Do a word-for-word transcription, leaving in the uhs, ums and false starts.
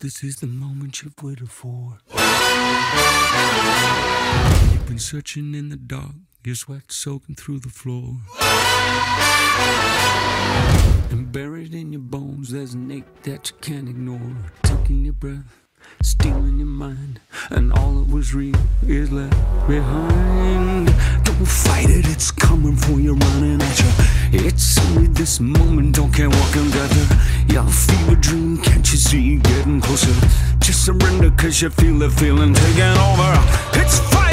this is the moment you've waited for. You've been searching in the dark, your sweat soaking through the floor. And buried in your bones, there's an ache that you can't ignore. Taking your breath, stealing your mind, and all that was real is left behind. Don't fight it, it's coming for you, running at you. It's only this moment, don't care what can gather. Your fever dream, can't you see, getting closer? Just surrender, cause you feel the feeling taking over. It's fire!